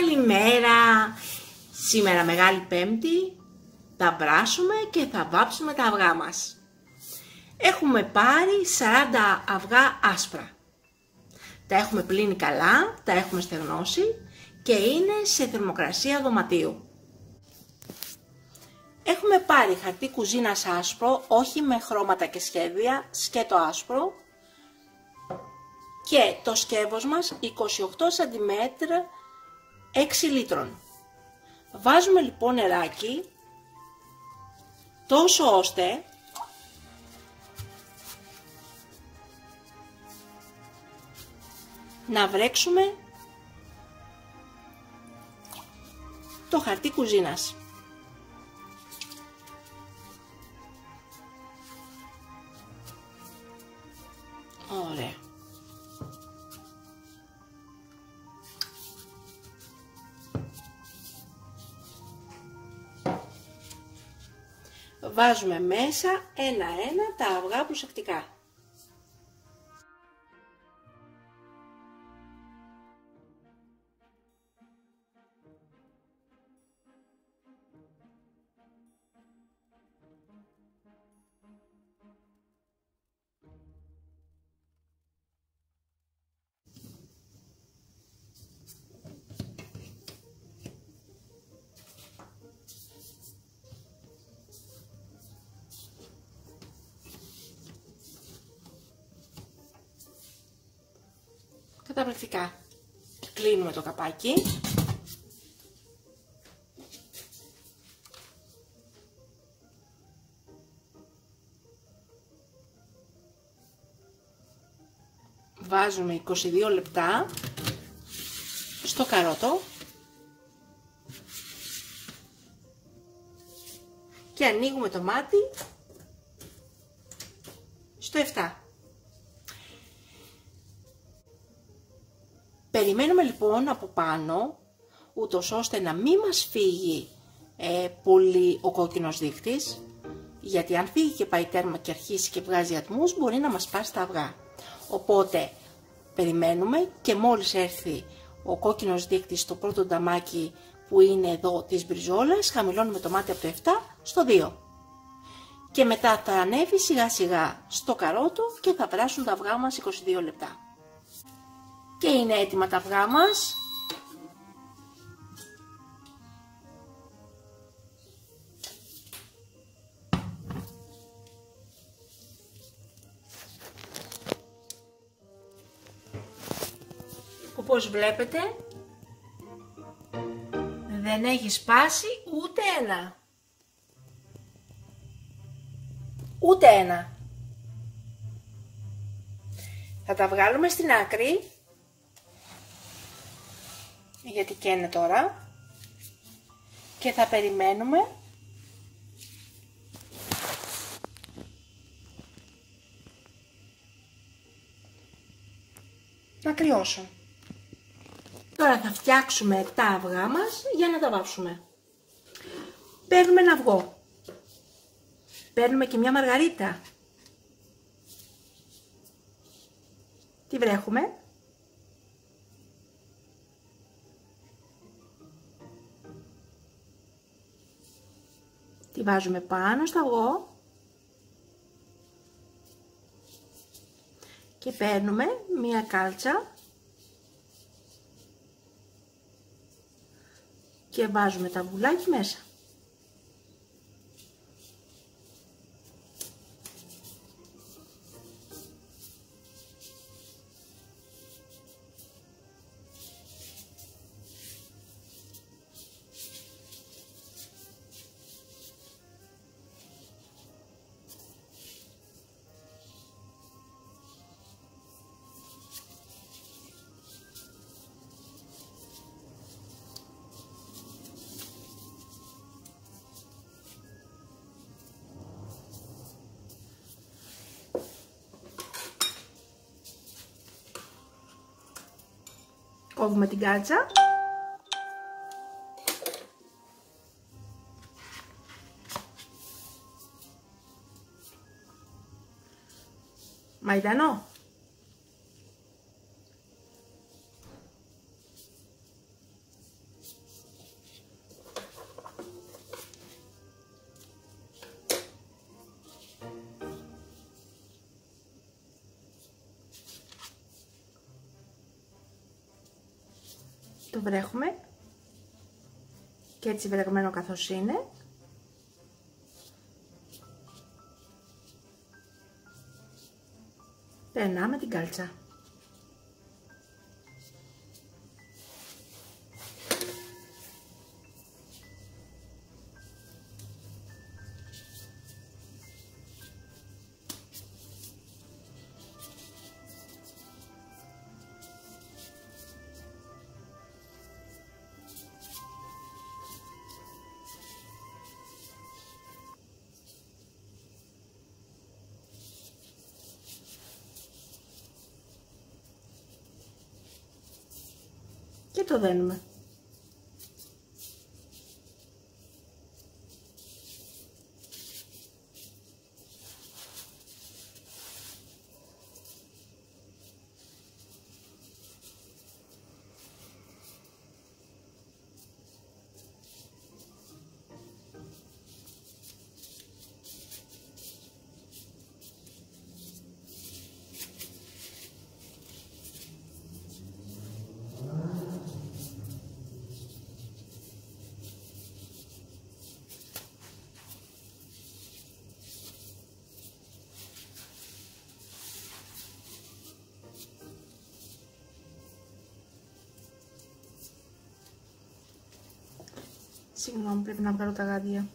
Καλημέρα! Σήμερα Μεγάλη Πέμπτη θα βράσουμε και θα βάψουμε τα αυγά μας. Έχουμε πάρει 40 αυγά άσπρα. Τα έχουμε πλύνει καλά, τα έχουμε στεγνώσει και είναι σε θερμοκρασία δωματίου. Έχουμε πάρει χαρτί κουζίνας άσπρο, όχι με χρώματα και σχέδια, σκέτο άσπρο. Και το σκεύος μας 28 cm 6 λίτρων. Βάζουμε λοιπόν νεράκι, τόσο ώστε να βρέξουμε το χαρτί κουζίνας. Ωραία. Βάζουμε μέσα ένα-ένα τα αυγά προσεκτικά. Καταπληκτικά. Κλείνουμε το καπάκι. Βάζουμε 22 λεπτά στο καρότο και ανοίγουμε το μάτι στο 7. Περιμένουμε λοιπόν από πάνω, ούτως ώστε να μην μας φύγει πολύ ο κόκκινος δείκτης, γιατί αν φύγει και πάει τέρμα και αρχίσει και βγάζει ατμούς, μπορεί να μας πάρει τα αυγά. Οπότε περιμένουμε και μόλις έρθει ο κόκκινος δείκτης στο πρώτο νταμάκι που είναι εδώ της μπριζόλας, χαμηλώνουμε το μάτι από το 7 στο 2. Και μετά θα ανέβει σιγά σιγά στο καρότο και θα βράσουν τα αυγά μας 22 λεπτά. Και είναι έτοιμα τα αυγά μας. Όπως βλέπετε δεν έχει σπάσει ούτε ένα. Ούτε ένα. Θα τα βγάλουμε στην άκρη, γιατί καίνε τώρα, και θα περιμένουμε να κρυώσουν. Τώρα θα φτιάξουμε τα αυγά μας για να τα βάψουμε. Παίρνουμε ένα αυγό, παίρνουμε και μια μαργαρίτα, τη βρέχουμε. Τη βάζουμε πάνω στο αυγό και παίρνουμε μία κάλτσα και βάζουμε τα αυγουλάκι μέσα. Κόβουμε την κάλτσα μαϊντανό, το βρέχουμε και έτσι βρεγμένο καθώς είναι. Περνάμε την κάλτσα. Και το δένουμε. Συγγνώμη, πρέπει να βγάλω τα γάντια.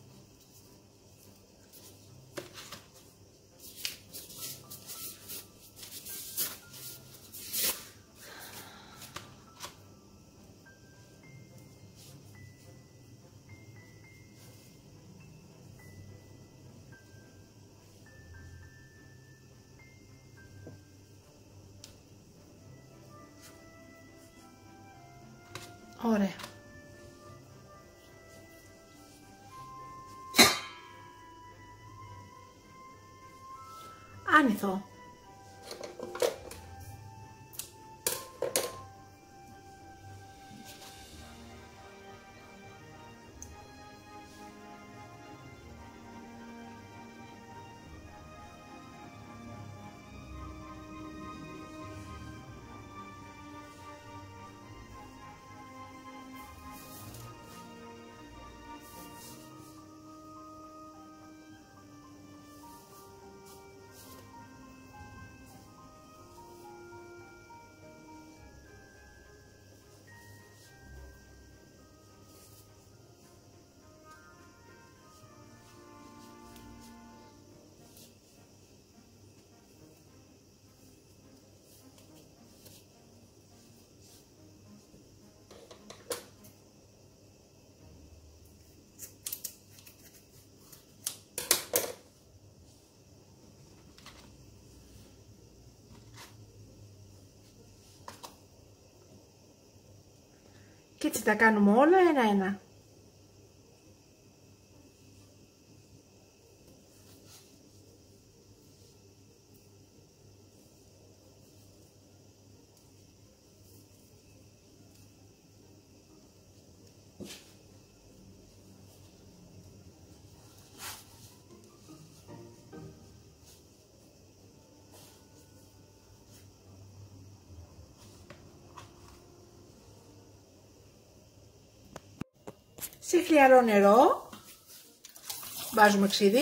Ωραία. Άνηθο. Και έτσι τα κάνουμε όλα ένα-ένα. Σε χλιαρό νερό βάζουμε ξύδι.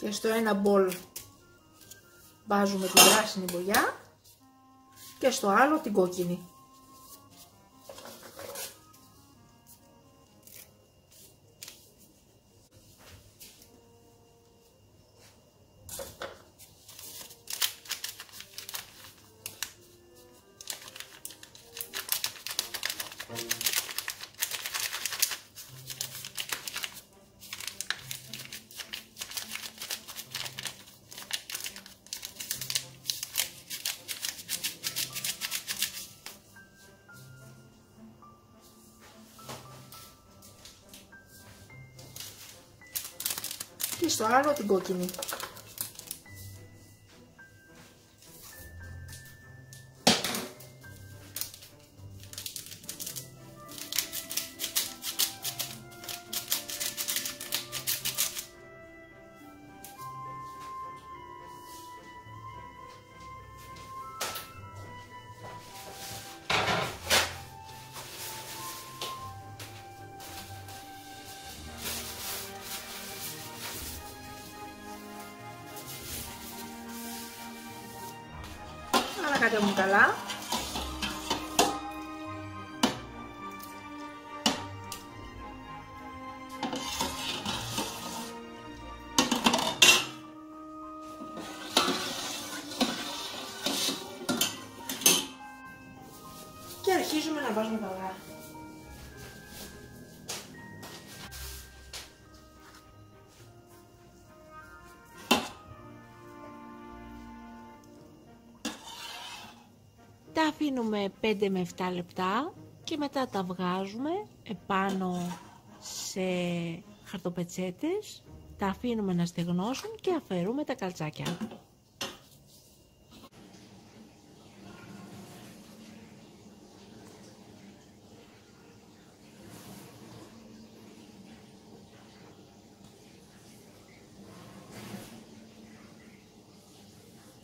Και στο ένα μπολ βάζουμε την πράσινη μπογιά και στο άλλο την κόκκινη. και στο άλλο την κόκκινη. Κατέβουν καλά. Και αρχίζουμε να βάζουμε τα αυγά. Τα αφήνουμε 5 με 7 λεπτά και μετά τα βγάζουμε επάνω σε χαρτοπετσέτες, τα αφήνουμε να στεγνώσουν και αφαιρούμε τα καλτσάκια.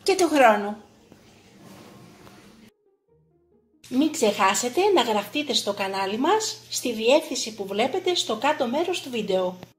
Και του χρόνου. Μην ξεχάσετε να γραφτείτε στο κανάλι μας στη διεύθυνση που βλέπετε στο κάτω μέρος του βίντεο.